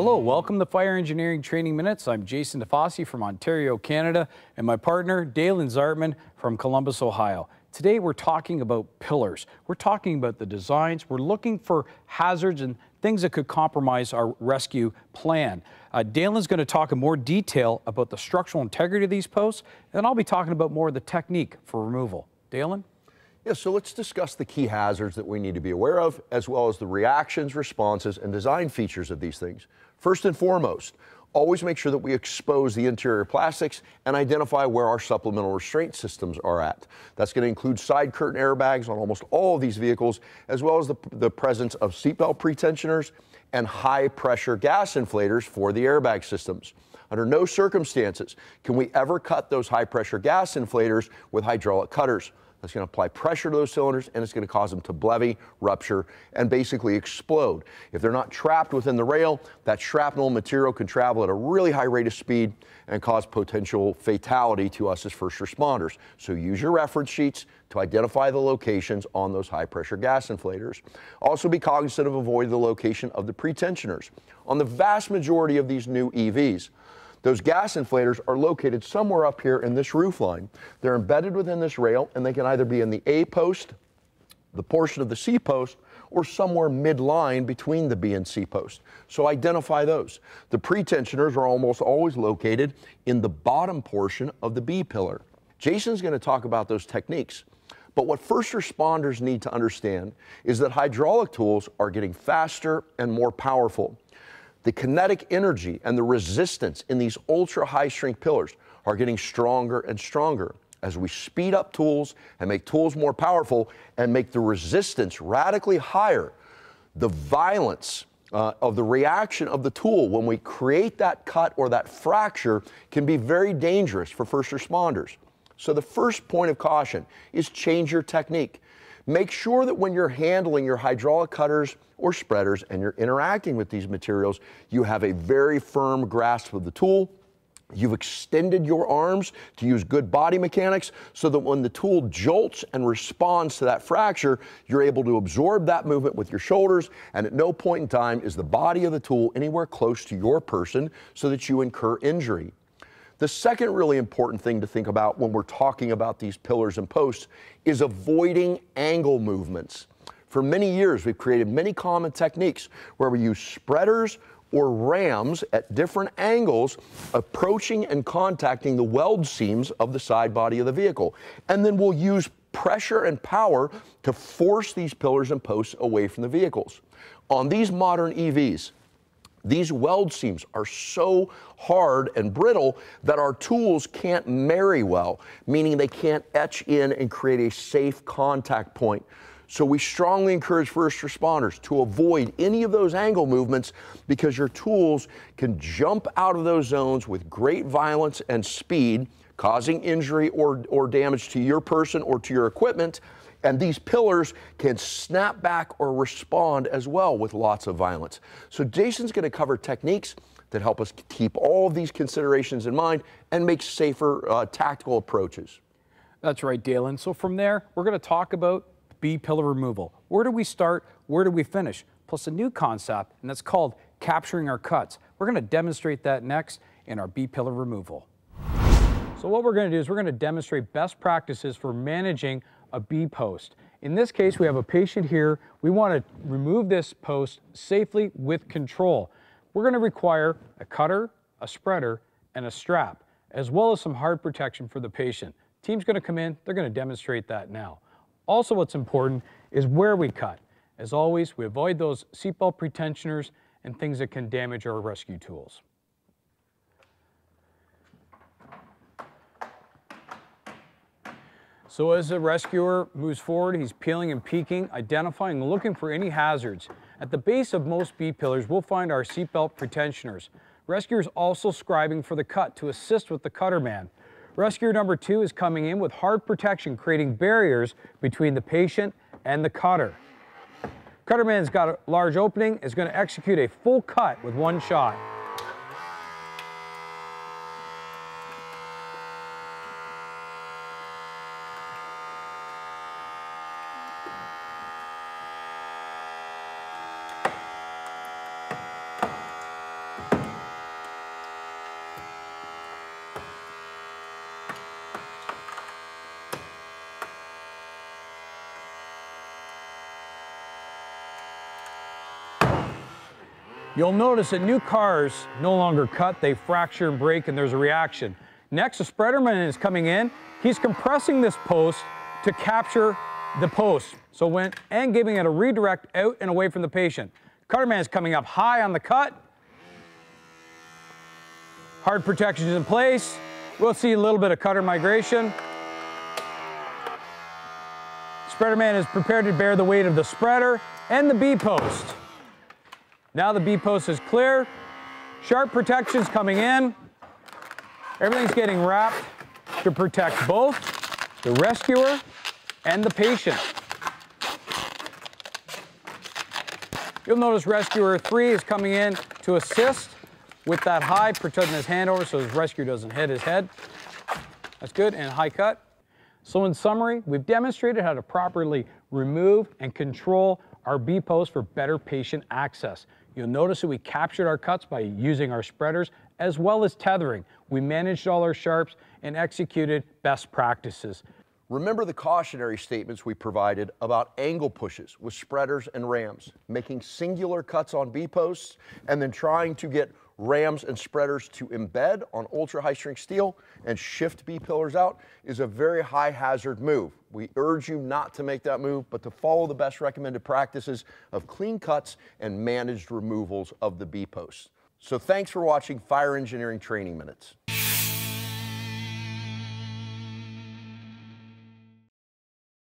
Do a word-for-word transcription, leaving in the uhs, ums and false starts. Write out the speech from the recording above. Hello, welcome to Fire Engineering Training Minutes. I'm Jason DeFosse from Ontario, Canada, and my partner, Dalen Zartman from Columbus, Ohio. Today we're talking about pillars. We're talking about the designs. We're looking for hazards and things that could compromise our rescue plan. Uh, Dalen's going to talk in more detail about the structural integrity of these posts, and I'll be talking about more of the technique for removal. Dalen? Yeah, so let's discuss the key hazards that we need to be aware of, as well as the reactions, responses, and design features of these things. First and foremost, always make sure that we expose the interior plastics and identify where our supplemental restraint systems are at. That's going to include side curtain airbags on almost all of these vehicles, as well as the, the presence of seatbelt pretensioners and high-pressure gas inflators for the airbag systems. Under no circumstances can we ever cut those high-pressure gas inflators with hydraulic cutters. That's going to apply pressure to those cylinders, and it's going to cause them to blevy, rupture, and basically explode. If they're not trapped within the rail, that shrapnel material can travel at a really high rate of speed and cause potential fatality to us as first responders. So use your reference sheets to identify the locations on those high-pressure gas inflators. Also be cognizant of avoiding the location of the pretensioners. On the vast majority of these new E Vs, those gas inflators are located somewhere up here in this roof line. They're embedded within this rail, and they can either be in the A post, the portion of the C post, or somewhere midline between the B and C post. So identify those. The pretensioners are almost always located in the bottom portion of the B pillar. Jason's going to talk about those techniques. But what first responders need to understand is that hydraulic tools are getting faster and more powerful. The kinetic energy and the resistance in these ultra-high strength pillars are getting stronger and stronger as we speed up tools and make tools more powerful and make the resistance radically higher. The violence uh, of the reaction of the tool when we create that cut or that fracture can be very dangerous for first responders. So the first point of caution is change your technique. Make sure that when you're handling your hydraulic cutters or spreaders and you're interacting with these materials, you have a very firm grasp of the tool. You've extended your arms to use good body mechanics so that when the tool jolts and responds to that fracture, you're able to absorb that movement with your shoulders, and at no point in time is the body of the tool anywhere close to your person so that you incur injury. The second really important thing to think about when we're talking about these pillars and posts is avoiding angle movements. For many years, we've created many common techniques where we use spreaders or rams at different angles, approaching and contacting the weld seams of the side body of the vehicle. And then we'll use pressure and power to force these pillars and posts away from the vehicles. On these modern E Vs, these weld seams are so hard and brittle that our tools can't marry well, meaning they can't etch in and create a safe contact point. So we strongly encourage first responders to avoid any of those angle movements because your tools can jump out of those zones with great violence and speed, causing injury or, or damage to your person or to your equipment. And these pillars can snap back or respond as well with lots of violence. So Jason's going to cover techniques that help us keep all of these considerations in mind and make safer uh, tactical approaches. That's right, Dalen. So from there, we're going to talk about B pillar removal. Where do we start? Where do we finish? Plus a new concept, and that's called capturing our cuts. We're going to demonstrate that next in our B pillar removal. So what we're going to do is we're going to demonstrate best practices for managing a B post. In this case, we have a patient here. We want to remove this post safely with control. We're going to require a cutter, a spreader, and a strap, as well as some hard protection for the patient. Team's going to come in. They're going to demonstrate that now. Also, what's important is where we cut. As always, we avoid those seatbelt pretensioners and things that can damage our rescue tools. So as the rescuer moves forward, he's peeling and peeking, identifying, looking for any hazards. At the base of most B pillars, we'll find our seatbelt pretensioners. Rescuers also scribing for the cut to assist with the cutter man. Rescuer number two is coming in with hard protection, creating barriers between the patient and the cutter. Cutter man's got a large opening, is going to execute a full cut with one shot. You'll notice that new cars no longer cut, they fracture and break, and there's a reaction. Next, a spreaderman is coming in. He's compressing this post to capture the post, so when, and giving it a redirect out and away from the patient. Cutterman is coming up high on the cut. Hard protection is in place. We'll see a little bit of cutter migration. Spreaderman is prepared to bear the weight of the spreader and the B post. Now the B post is clear. Sharp protection is coming in. Everything's getting wrapped to protect both the rescuer and the patient. You'll notice rescuer three is coming in to assist with that high, protecting his hand over so his rescuer doesn't hit his head. That's good, and high cut. So in summary, we've demonstrated how to properly remove and control our B posts for better patient access. You'll notice that we captured our cuts by using our spreaders as well as tethering. We managed all our sharps and executed best practices. Remember the cautionary statements we provided about angle pushes with spreaders and rams, making singular cuts on B posts and then trying to get rams and spreaders to embed on ultra high strength steel and shift B pillars out is a very high hazard move. We urge you not to make that move, but to follow the best recommended practices of clean cuts and managed removals of the B posts. So thanks for watching Fire Engineering Training Minutes.